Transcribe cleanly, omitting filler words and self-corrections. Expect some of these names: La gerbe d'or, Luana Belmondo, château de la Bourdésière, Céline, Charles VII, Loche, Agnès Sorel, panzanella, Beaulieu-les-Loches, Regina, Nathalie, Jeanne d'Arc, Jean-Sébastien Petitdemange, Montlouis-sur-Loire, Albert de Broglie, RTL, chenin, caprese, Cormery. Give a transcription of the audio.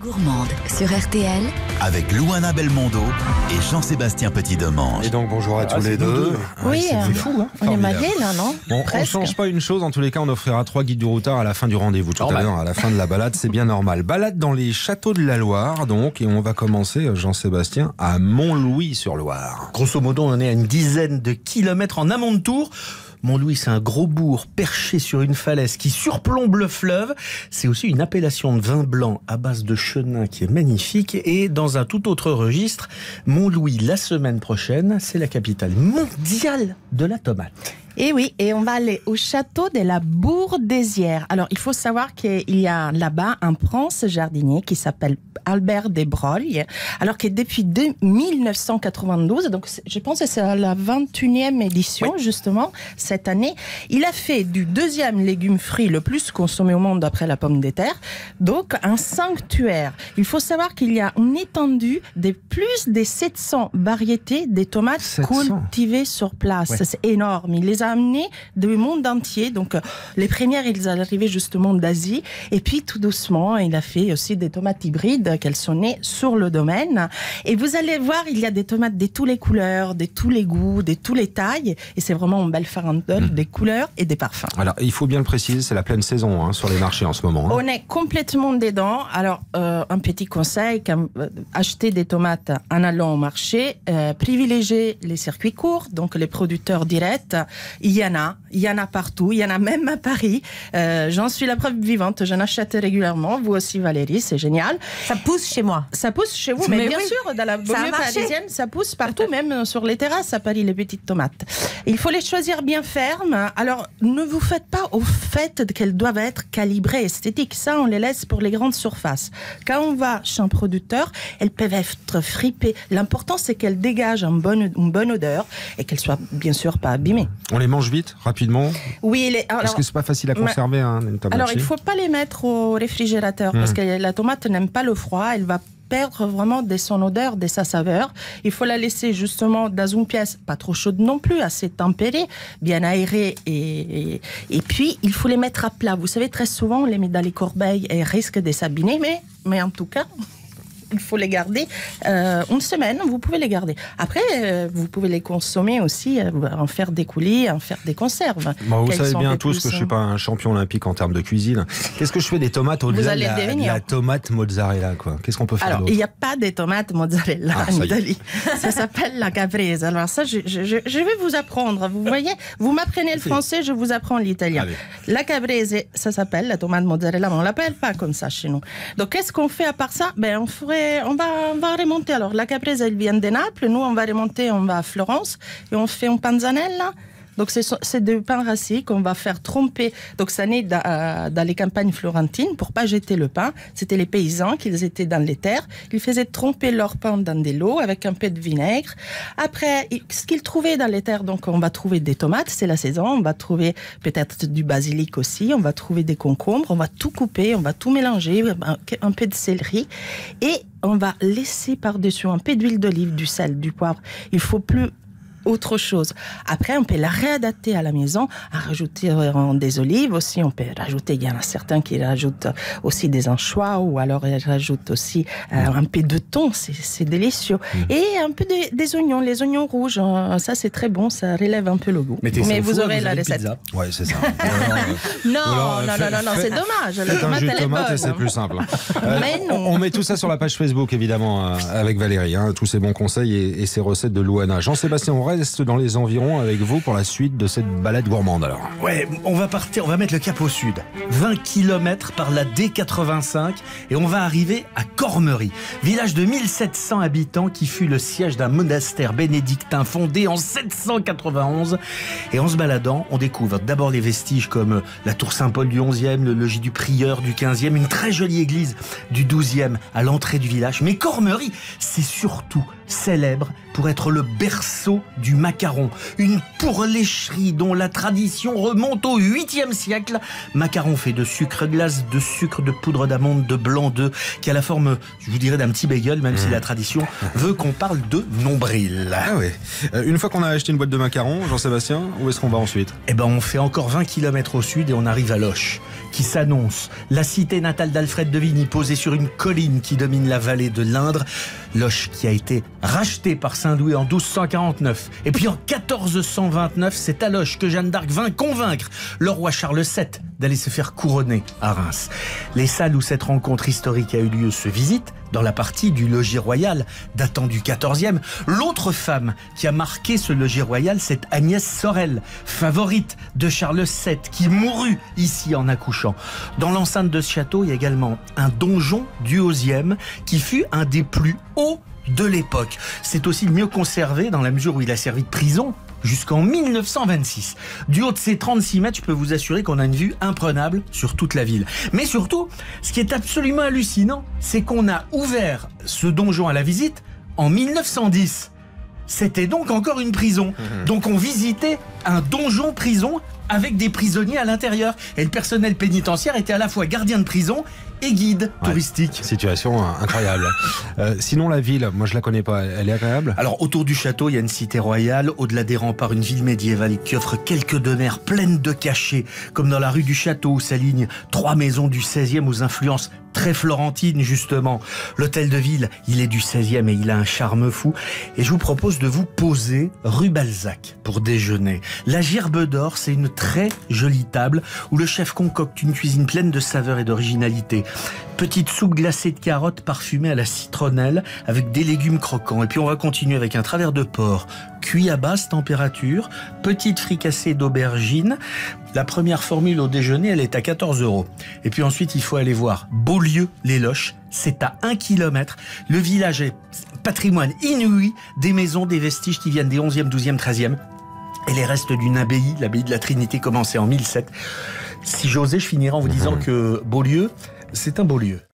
Gourmande sur RTL avec Luana Belmondo et Jean-Sébastien Petitdemange. Et donc bonjour à tous les deux. Oui, c'est fou, hein, on est mariés là, non? Bon, on ne change pas une chose, en tous les cas on offrira 3 guides du routard à la fin du rendez-vous tout à l'heure, à la fin de la balade, c'est bien normal. Balade dans les châteaux de la Loire donc, et on va commencer, Jean-Sébastien, à Montlouis-sur-Loire. Grosso modo on est à une dizaine de kilomètres en amont de Tours. Montlouis, c'est un gros bourg perché sur une falaise qui surplombe le fleuve. C'est aussi une appellation de vin blanc à base de chenin qui est magnifique. Et dans un tout autre registre, Montlouis, la semaine prochaine, c'est la capitale mondiale de la tomate. Et oui, et on va aller au château de la Bourdésière. Alors, il faut savoir qu'il y a là-bas un prince jardinier qui s'appelle Albert de Broglie. Alors que depuis 1992, donc je pense que c'est la 21e édition, oui, justement, cette année, il a fait du 2e légume frit le plus consommé au monde après la pomme de terre, donc un sanctuaire. Il faut savoir qu'il y a une étendue de plus de 700 variétés de tomates cultivées sur place. Ouais. C'est énorme. Il les a amenés du monde entier. Donc, les premières, ils arrivaient justement d'Asie. Et puis, tout doucement, il a fait aussi des tomates hybrides qu'elles sont nées sur le domaine. Et vous allez voir, il y a des tomates de toutes les couleurs, de tous les goûts, de toutes les tailles. Et c'est vraiment une belle farandole des couleurs et des parfums. Alors, il faut bien le préciser, c'est la pleine saison hein, sur les marchés en ce moment. Hein. On est complètement dedans. Alors, un petit conseil, acheter des tomates en allant au marché, privilégier les circuits courts, donc les producteurs directs. Il y en a partout, il y en a même à Paris. J'en suis la preuve vivante, j'en achète régulièrement. Vous aussi, Valérie, c'est génial. Ça pousse chez moi. Ça pousse chez vous, mais bien oui, sûr, dans la banlieue parisienne, ça pousse partout, même sur les terrasses à Paris, les petites tomates. Il faut les choisir bien fermes. Alors, ne vous faites pas au fait qu'elles doivent être calibrées, esthétiques. Ça, on les laisse pour les grandes surfaces. Quand on va chez un producteur, elles peuvent être fripées. L'important, c'est qu'elles dégagent une bonne odeur et qu'elles soient, bien sûr, pas abîmées. On les mange vite, rapidement? Oui. Parce que c'est pas facile à conserver, hein, une tomate. Alors, il ne faut pas les mettre au réfrigérateur parce que la tomate n'aime pas le froid. Elle va perdre vraiment de son odeur, de sa saveur. Il faut la laisser justement dans une pièce pas trop chaude non plus, assez tempérée, bien aérée. Et puis, il faut les mettre à plat. Vous savez, très souvent, on les met dans les corbeilles et risque de s'abîmer. Mais en tout cas, il faut les garder une semaine, vous pouvez les garder. Après, vous pouvez les consommer aussi, en faire des coulis, en faire des conserves. Bon, vous savez bien tous que je ne suis pas un champion olympique en termes de cuisine. Qu'est-ce que je fais des tomates au-delà de la tomate mozzarella, quoi? Qu'est-ce qu'on peut faire d'autre? Alors, il n'y a pas des tomates mozzarella en Italie. Ça s'appelle la caprese. Alors ça, je vais vous apprendre. Vous voyez, vous m'apprenez le français, je vous apprends l'italien. La caprese, ça s'appelle la tomate mozzarella, mais on ne l'appelle pas comme ça chez nous. Donc, qu'est-ce qu'on fait à part ça? Ben, on va remonter. Alors, la caprese, elle vient de Naples. Nous, on va remonter, on va à Florence et on fait un panzanella. Donc, c'est du pain rassis qu'on va faire tremper. Donc, ça naît dans les campagnes florentines pour pas jeter le pain. C'était les paysans qui étaient dans les terres. Ils faisaient tremper leur pain dans des lots avec un peu de vinaigre. Après, ce qu'ils trouvaient dans les terres, donc on va trouver des tomates, c'est la saison. On va trouver peut-être du basilic aussi. On va trouver des concombres. On va tout couper, on va tout mélanger, un peu de céleri. Et on va laisser par-dessus un peu d'huile d'olive, du sel, du poivre. Il faut plus autre chose. Après, on peut la réadapter à la maison, à rajouter des olives aussi. On peut rajouter, il y en a certains qui rajoutent aussi des anchois ou alors ils rajoutent aussi un peu de thon, c'est délicieux. Et un peu des oignons, les oignons rouges, ça c'est très bon, ça relève un peu le goût. Mais vous aurez la recette. Oui, c'est ça. Non, c'est dommage. Le tomate, elle est bonne. C'est plus simple. Mais non. On met tout ça sur la page Facebook, évidemment, avec Valérie, hein, tous ces bons conseils et ces recettes de Luana. Jean-Sébastien, on reste dans les environs avec vous pour la suite de cette balade gourmande alors. Ouais, on va mettre le cap au sud. 20 km par la D85 et on va arriver à Cormery, village de 1700 habitants qui fut le siège d'un monastère bénédictin fondé en 791. Et en se baladant, on découvre d'abord les vestiges comme la tour Saint-Paul du 11e, le logis du prieur du 15e, une très jolie église du 12e à l'entrée du village. Mais Cormery, c'est surtout célèbre pour être le berceau du macaron, une pourlécherie dont la tradition remonte au 8e siècle. Macaron fait de sucre glace, de sucre, de poudre d'amande, de blanc d'œuf, qui a la forme, je vous dirais, d'un petit bagel, même si la tradition veut qu'on parle de nombril. Ah oui. Une fois qu'on a acheté une boîte de macarons, Jean-Sébastien, où est-ce qu'on va ensuite? Eh ben, on fait encore 20 km au sud et on arrive à Loche. qui s'annonce. La cité natale d'Alfred de Vigny, posée sur une colline qui domine la vallée de l'Indre. Loche qui a été rachetée par Saint-Louis en 1249. Et puis en 1429, c'est à Loche que Jeanne d'Arc vint convaincre le roi Charles VII d'aller se faire couronner à Reims. Les salles où cette rencontre historique a eu lieu se visitent dans la partie du logis royal datant du XIVe. L'autre femme qui a marqué ce logis royal, c'est Agnès Sorel, favorite de Charles VII, qui mourut ici en accouchant. Dans l'enceinte de ce château, il y a également un donjon du XIe qui fut un des plus hauts de l'époque. C'est aussi mieux conservé dans la mesure où il a servi de prison jusqu'en 1926. Du haut de ces 36 mètres, je peux vous assurer qu'on a une vue imprenable sur toute la ville. Mais surtout, ce qui est absolument hallucinant, c'est qu'on a ouvert ce donjon à la visite en 1910. C'était donc encore une prison. Donc on visitait un donjon-prison avec des prisonniers à l'intérieur. Et le personnel pénitentiaire était à la fois gardien de prison et guide touristique. Situation incroyable. Sinon, la ville, moi je la connais pas, elle est agréable. Alors, autour du château, il y a une cité royale. Au-delà des remparts, une ville médiévale qui offre quelques demeures pleines de cachets, comme dans la rue du château où s'alignent trois maisons du 16e aux influences très florentines, justement. L'hôtel de ville, il est du 16e et il a un charme fou. Et je vous propose de vous poser rue Balzac pour déjeuner. La gerbe d'or, c'est une très jolie table où le chef concocte une cuisine pleine de saveurs et d'originalité. Petite soupe glacée de carottes parfumée à la citronnelle avec des légumes croquants. Et puis on va continuer avec un travers de porc cuit à basse température, petite fricassée d'aubergine. La première formule au déjeuner, elle est à 14 €. Et puis ensuite, il faut aller voir Beaulieu-les-Loches. C'est à 1 km. Le village est patrimoine inouï, des maisons, des vestiges qui viennent des 11e, 12e, 13e. Et les restes d'une abbaye, l'abbaye de la Trinité commencée en 1007. Si j'osais, je finirais en vous disant que Beaulieu, c'est un beau lieu.